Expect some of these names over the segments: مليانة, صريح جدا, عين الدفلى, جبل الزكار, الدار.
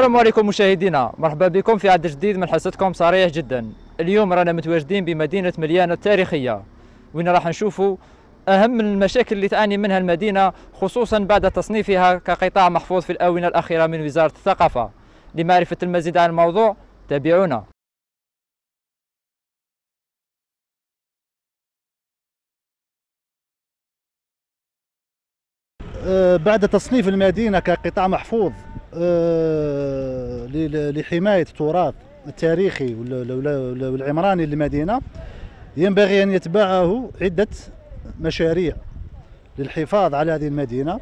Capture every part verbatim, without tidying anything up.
السلام عليكم مشاهدينا، مرحبا بكم في عدد جديد من حصتكم صريح جدا. اليوم رانا متواجدين بمدينة مليانة التاريخية، وين راح نشوفوا أهم المشاكل اللي تعاني منها المدينة، خصوصا بعد تصنيفها كقطاع محفوظ في الآونة الأخيرة من وزارة الثقافة. لمعرفة المزيد عن الموضوع تابعونا. بعد تصنيف المدينة كقطاع محفوظ لحماية التراث التاريخي والعمراني للمدينة، ينبغي أن يتبعه عدة مشاريع للحفاظ على هذه المدينة.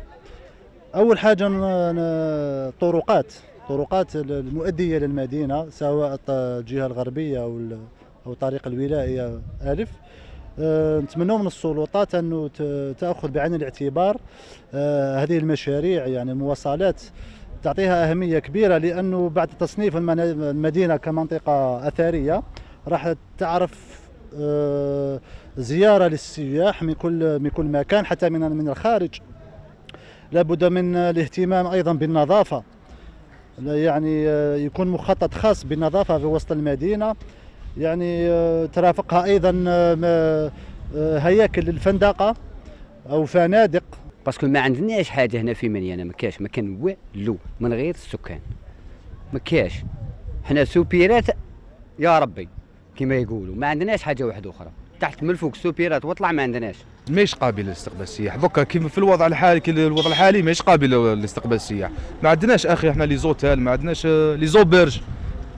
أول حاجة طرقات طرقات المؤدية للمدينة، سواء الجهة الغربية أو الطريق الولائية ألف. نتمنوا من السلطات أنه تأخذ بعين الاعتبار هذه المشاريع، يعني المواصلات تعطيها أهمية كبيرة، لأنه بعد تصنيف المدينة كمنطقة أثرية راح تعرف زيارة للسياح من كل من كل مكان، حتى من من الخارج. لابد من الاهتمام أيضا بالنظافة، يعني يكون مخطط خاص بالنظافة في وسط المدينة، يعني ترافقها أيضا هياكل للفندقة أو فنادق، باسكو ما عندناش حاجه هنا في مليانة. ما كاش ما كان والو من غير السكان، ما كاش. حنا سوبيرات يا ربي كما يقولوا، ما عندناش حاجه واحده اخرى تحت من الفوق، سوبيرات واطلع ما عندناش. ماهيش قابل لاستقبال السياح دوكا كيف في الوضع الحالي. الوضع الحالي ماهيش قابل لاستقبال السياح، ما عندناش اخي احنا لي زوتيل، ما عندناش لي زوبرج،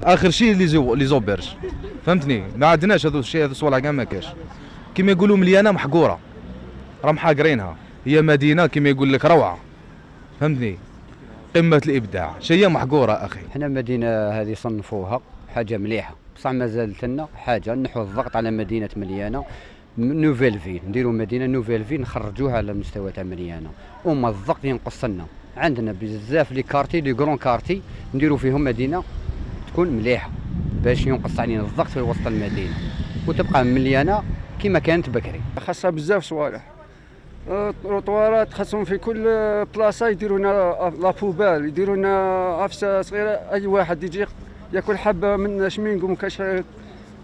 اخر شيء لي زو لي زوبرج، فهمتني؟ ما عندناش هذو الشيء، هذو الصوالح كاع ما كاش. كما يقولوا مليانة محقوره، راهم حاقرينها. هي مدينه كما يقول لك روعه، فهمتني؟ قمه الابداع، شيء محقوره اخي. احنا مدينه هذه صنفوها حاجه مليحه، بصح ما زالت لنا حاجه نحو الضغط على مدينه مليانه. نوفيل فيل نديروا مدينه نوفيل فيل، نخرجوها على المستوى تاع مليانه، وما الضغط ينقص لنا. عندنا بزاف لي كارتي لي كرون كارتي نديروا فيهم مدينه تكون مليحه، باش ينقص علينا الضغط في وسط المدينه وتبقى مليانه كما كانت بكري. خاصها بزاف صوالح، الطوارات خاصهم في كل بلاصه، يديروا لنا لابوبال، يديروا لنا عفسه صغيره، اي واحد يجي ياكل حبه من شمينغو وكاش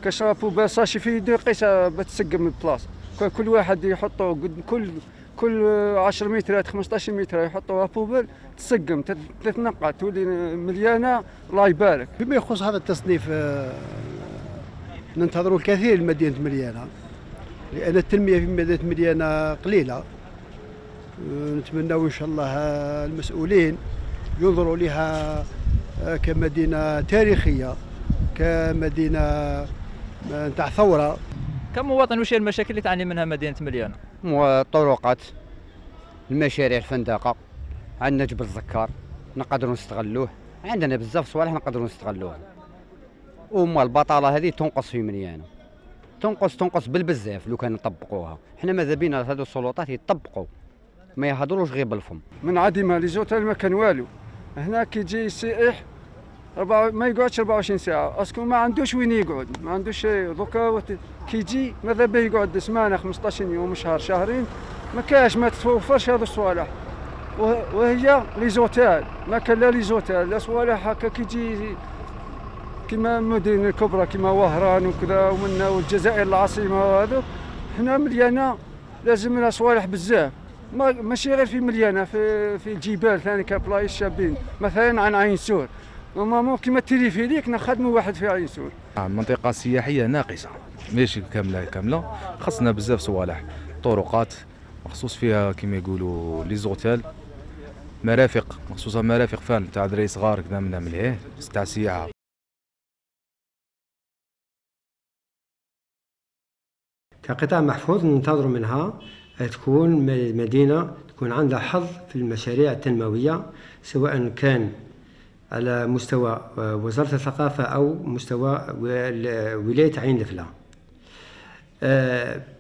كاش لابوبال ساشي في يدو قيسه بتسقم البلاصه. كل واحد يحطوا قد كل كل عشرة مترات خمسطاش متر يحطوا لابوبال تسقم تتنقع، تولي مليانه الله يبارك. بما يخص هذا التصنيف ننتظروا الكثير لمدينه مليانه، لأن التنمية في مدينة مليانة قليلة. نتمناو إن شاء الله المسؤولين ينظروا لها كمدينة تاريخية، كمدينة نتاع ثورة. كمواطن وش هي المشاكل اللي تعاني منها مدينة مليانة؟ الطرقات، المشاريع، الفندقة، عندنا جبل الزكار نقدروا نستغلوه، عندنا بزاف صوالح نقدروا نستغلوها. وما البطالة هذه تنقص في مليانة، تنقص تنقص بالبزاف لو كان نطبقوها. حنا ماذا بينا هذو السلطات يطبقوا، ما يهضروش غير بالفم. من عدمها لي زوتيل ما كان والو. هنا كي يجي السائح ما يقعدش أربعة وعشرين ساعه، اسكو ما عندوش وين يقعد، ما عندوش. دوكا كي يجي ماذا بيه يقعد سمانه خمسطاش يوم، شهر شهرين، ما كاش ما تتوفرش هذو الصوالح. وهي لي زوتيل ما كان لا لي زوتيل لا صوالح هكا. كي يجي كما المدن الكبرى كما وهران وكذا ومنا والجزائر العاصمه وهذا، هنا مليانه لازم لها صوالح بزاف، ماشي غير في مليانه، في في الجبال ثاني كبلايص شابين. مثلا عن عين سور نورمالمون كيما التليفيريك نخدموا واحد في عين سور. منطقه سياحيه ناقصه، ماشي كامله كامله، خاصنا بزاف صوالح، طرقات مخصوص فيها كما يقولوا لي زوتيل، مرافق مخصوصه، مرافق فان تاع دراري صغار كذا منا مليح تاع السياحه. كقطاع محفوظ ننتظر منها تكون مدينة تكون عندها حظ في المشاريع التنموية، سواء كان على مستوى وزارة الثقافة أو مستوى ولاية عين الدفلى.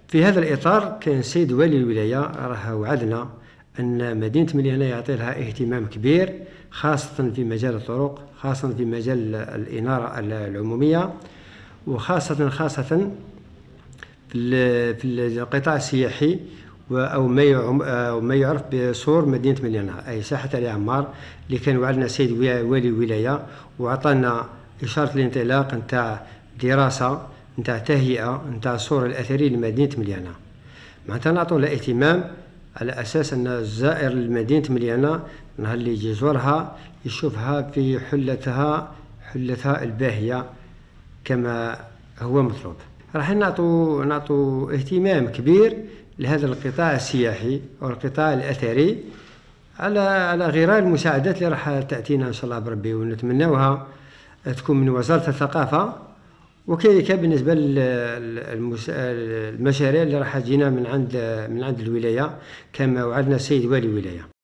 في هذا الإطار كان السيد والي الولاية راه وعدنا أن مدينة مليانة يعطي لها اهتمام كبير، خاصة في مجال الطرق، خاصة في مجال الإنارة العمومية، وخاصة خاصة في القطاع السياحي أو ما يعرف بسور مدينة مليانة، أي ساحة الإعمار اللي كان وعدنا السيد والي الولاية وعطانا إشارة الانطلاق نتاع دراسة نتاع تهيئة نتاع السور الأثري لمدينة مليانة. معناتها نعطوا لها اهتمام على أساس أن الزائر لمدينة مليانة نهار اللي يجي يزورها يشوفها في حلتها حلتها الباهية كما هو مطلوب. راح نعطوا نعطوا اهتمام كبير لهذا القطاع السياحي أو القطاع الأثري على على غرار المساعدات اللي راح تأتينا إن شاء الله بربي، ونتمناوها تكون من وزارة الثقافة، وكذلك بالنسبة للمشاريع اللي راح تجينا من عند من عند الولاية كما وعدنا السيد والي الولاية.